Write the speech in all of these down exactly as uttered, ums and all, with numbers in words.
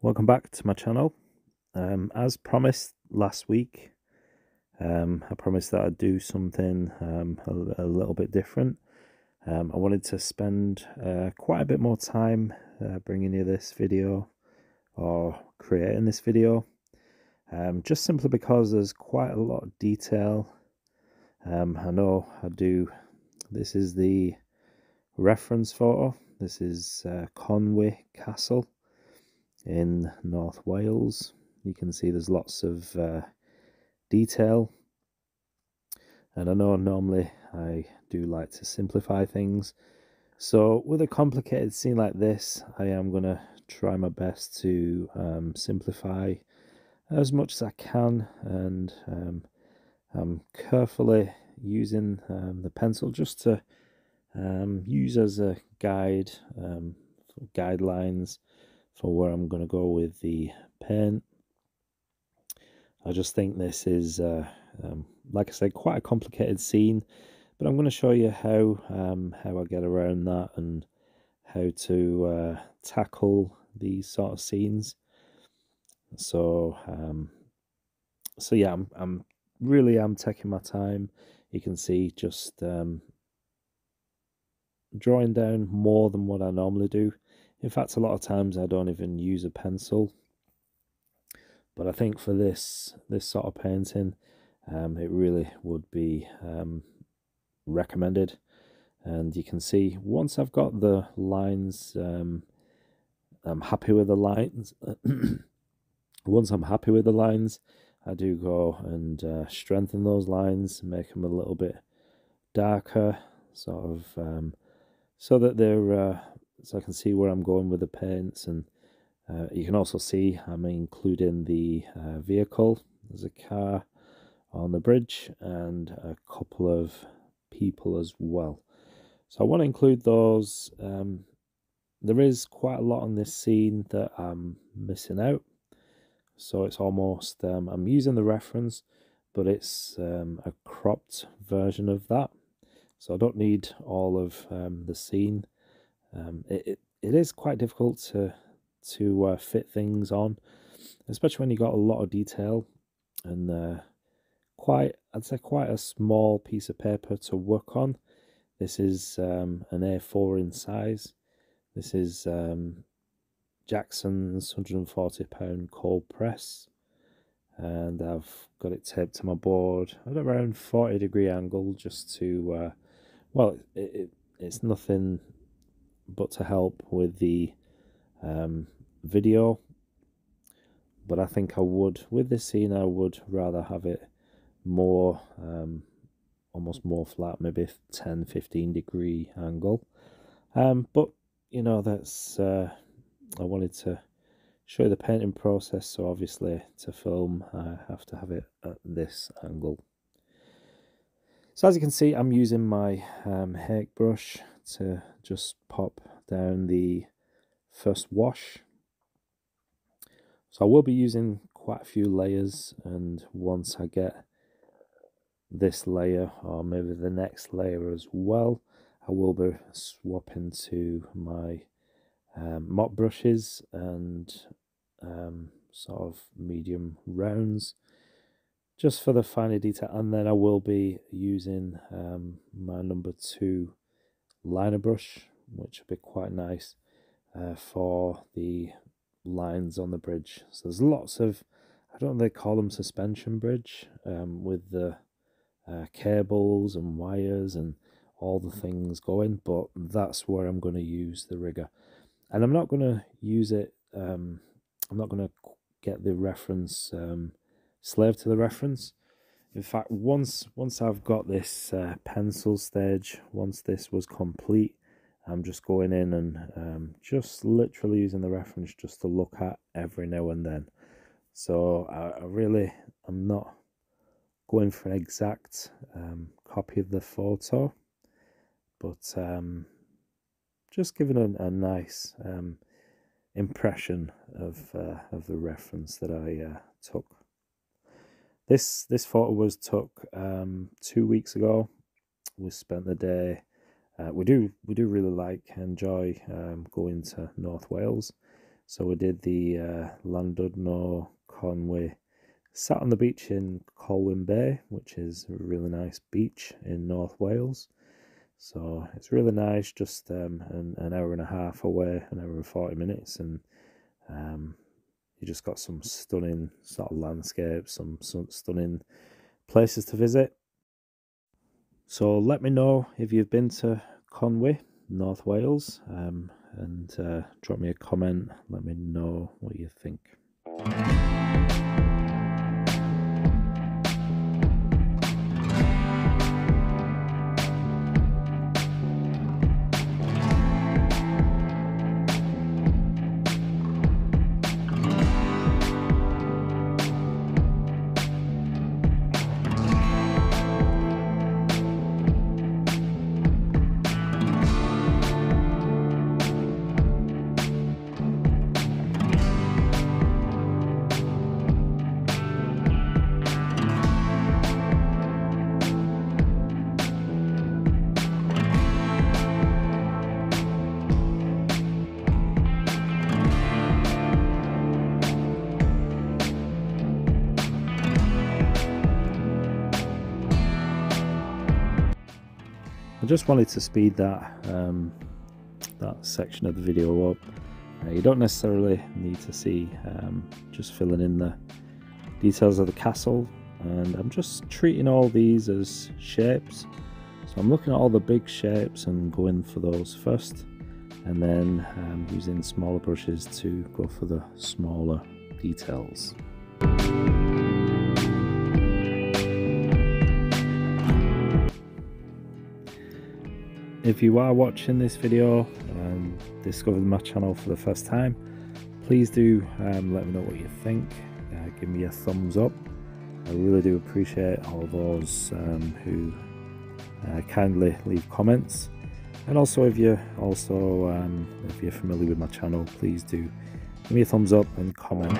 Welcome back to my channel. Um, as promised last week, um, I promised that I'd do something um, a, a little bit different. Um, I wanted to spend uh, quite a bit more time uh, bringing you this video or creating this video, um, just simply because there's quite a lot of detail. Um, I know I do. This is the reference photo. This is uh, Conwy Castle in North Wales. You can see there's lots of uh, detail, and I know normally I do like to simplify things, so with a complicated scene like this I am gonna try my best to um, simplify as much as I can, and um, I'm carefully using um, the pencil just to um, use as a guide, um, for guidelines for where I'm going to go with the paint. I just think this is, uh, um, like I said, quite a complicated scene, but I'm going to show you how um, how I get around that and how to uh, tackle these sort of scenes. So, um, so yeah, I'm, I'm really am taking my time. You can see just um, drawing down more than what I normally do. In fact, a lot of times I don't even use a pencil, but I think for this this sort of painting, um, it really would be um, recommended. And you can see once I've got the lines, um, I'm happy with the lines. Once I'm happy with the lines, I do go and uh, strengthen those lines, make them a little bit darker, sort of, um, so that they're. Uh, So I can see where I'm going with the paints, and uh, you can also see I'm including the uh, vehicle. There's a car on the bridge and a couple of people as well. So I want to include those. Um, there is quite a lot on this scene that I'm missing out. So it's almost, um, I'm using the reference, but it's um, a cropped version of that. So I don't need all of um, the scene. Um, it, it, it is quite difficult to to uh, fit things on, especially when you got a lot of detail and uh, quite I'd say quite a small piece of paper to work on. This is um, an A four in size. This is um, Jackson's one hundred and forty pound cold press, and I've got it taped to my board at around forty degree angle, just to uh, well it, it it's nothing but to help with the um, video. But I think I would, with this scene, I would rather have it more, um, almost more flat, maybe ten, fifteen degree angle. Um, but, you know, that's, uh, I wanted to show you the painting process, so obviously to film, I have to have it at this angle. So as you can see, I'm using my um, hake brush to just pop down the first wash. So I will be using quite a few layers, and once I get this layer, or maybe the next layer as well, I will be swapping to my um, mop brushes and um, sort of medium rounds, just for the finer detail. And then I will be using um, my number two liner brush, which will be quite nice uh, for the lines on the bridge. So there's lots of, I don't know they call them suspension bridge, um, with the uh, cables and wires and all the things going, but that's where I'm going to use the rigger. And I'm not going to use it, um, I'm not going to get the reference um, slave to the reference. In fact, once once I've got this uh, pencil stage, once this was complete, I'm just going in and um, just literally using the reference just to look at every now and then. So I, I really, I'm not going for an exact um, copy of the photo, but um, just giving a, a nice um, impression of uh, of the reference that I uh, took. This this photo was took um, two weeks ago. We spent the day. Uh, we do we do really like enjoy um, going to North Wales, So we did the uh, Llandudno, Conwy, sat on the beach in Colwyn Bay, which is a really nice beach in North Wales. So it's really nice, just um, an, an hour and a half away, an hour and forty minutes, and um, you just got some stunning sort of landscapes, some, some stunning places to visit. So let me know if you've been to Conwy, North Wales, um, and uh, drop me a comment. Let me know what you think. Just wanted to speed that um, that section of the video up. Uh, you don't necessarily need to see, um, just filling in the details of the castle, and I'm just treating all these as shapes. So I'm looking at all the big shapes and going for those first, and then um, using smaller brushes to go for the smaller details. If you are watching this video and discovered my channel for the first time, please do um, let me know what you think. Uh, give me a thumbs up. I really do appreciate all those um, who uh, kindly leave comments. And also, if you're also um, if you're familiar with my channel, please do give me a thumbs up and comment.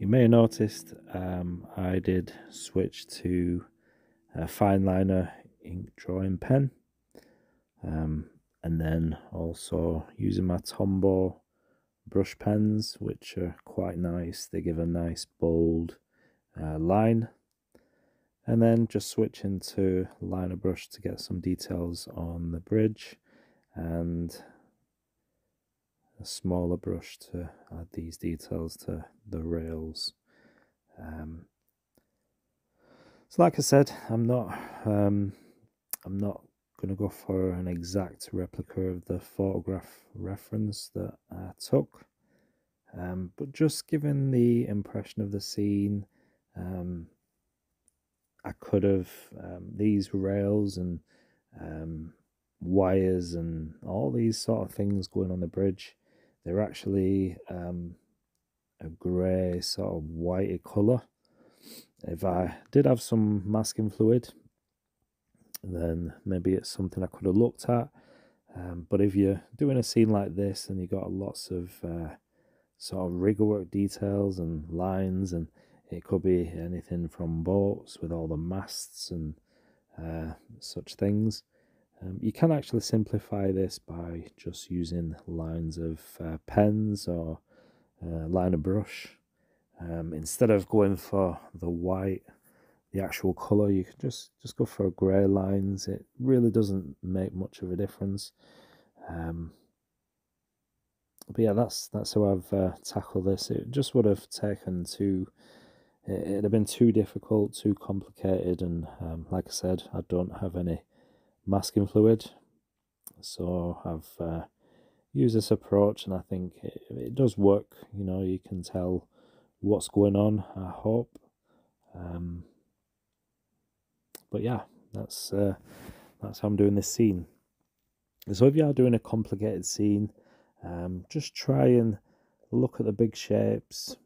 You may have noticed um, I did switch to a fine liner ink drawing pen, um, and then also using my Tombow brush pens, which are quite nice. They give a nice bold uh, line, and then just switching to liner brush to get some details on the bridge and a smaller brush to add these details to the rails. Um, so like I said, I'm not um, I'm not going to go for an exact replica of the photograph reference that I took, um, but just given the impression of the scene, um, I could have um, these rails and um, wires and all these sort of things going on the bridge, they're actually um, a grey sort of whitey colour. If I did have some masking fluid, then maybe it's something I could have looked at, um, but if you're doing a scene like this and you've got lots of uh, sort of rigger work details and lines, and it could be anything from boats with all the masts and uh, such things. Um, you can actually simplify this by just using lines of uh, pens or uh, liner brush. Um, instead of going for the white, the actual colour, you can just, just go for grey lines. It really doesn't make much of a difference. Um, but yeah, that's, that's how I've uh, tackled this. It just would have taken two... It'd have been too difficult, too complicated, and um, like I said, I don't have any masking fluid, so I've uh, used this approach, and I think it, it does work. You know, you can tell what's going on, I hope. Um, but yeah, that's uh, that's how I'm doing this scene. So if you are doing a complicated scene, um, just try and look at the big shapes.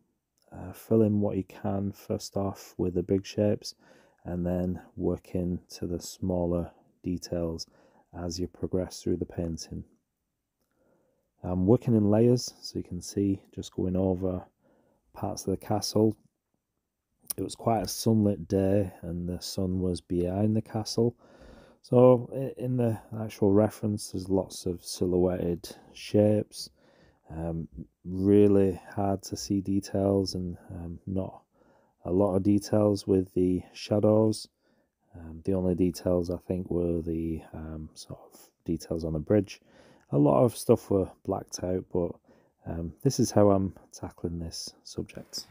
Uh, fill in what you can first off with the big shapes, and then work into the smaller details as you progress through the painting. I'm working in layers, so you can see just going over parts of the castle. It was quite a sunlit day and the sun was behind the castle, so in the actual reference there's lots of silhouetted shapes. Um, really hard to see details, and um, not a lot of details with the shadows. Um, the only details I think were the um, sort of details on the bridge. A lot of stuff were blacked out, but um, this is how I'm tackling this subject.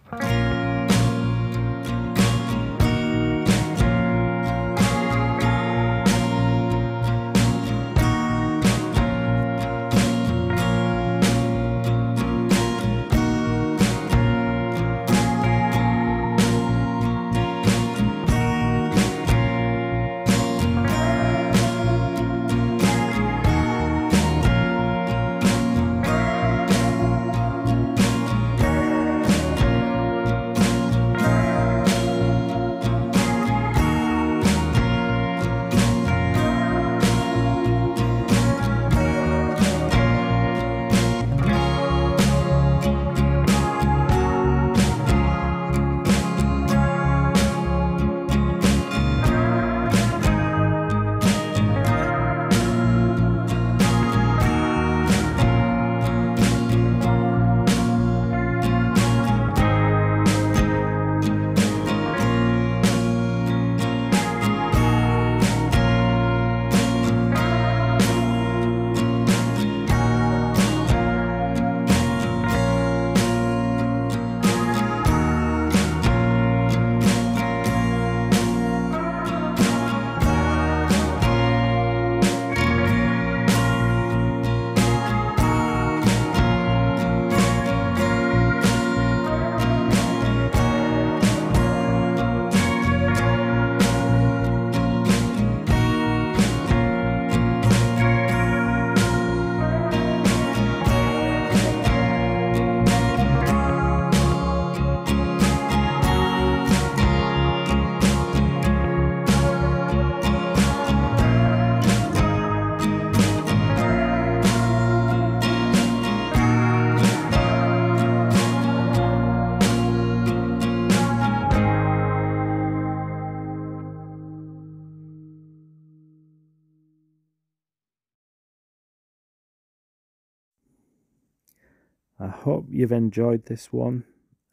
I hope you've enjoyed this one,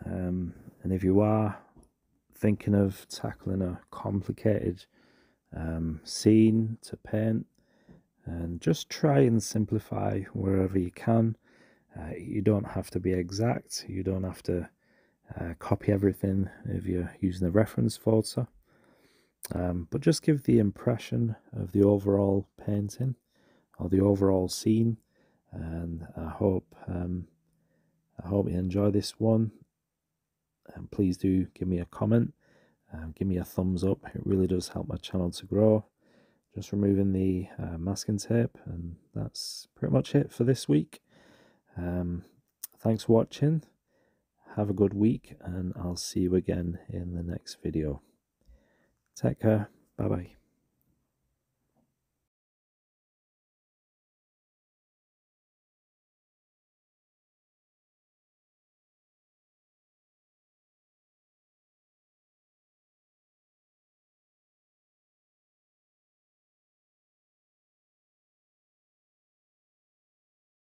um, and if you are thinking of tackling a complicated um, scene to paint, and just try and simplify wherever you can. Uh, you don't have to be exact, you don't have to uh, copy everything if you're using the reference photo, um, but just give the impression of the overall painting or the overall scene. And I hope um, I hope you enjoy this one, and please do give me a comment, um, give me a thumbs up. It really does help my channel to grow. Just removing the uh, masking tape, and that's pretty much it for this week. Um, thanks for watching, have a good week, and I'll see you again in the next video. Take care, bye bye.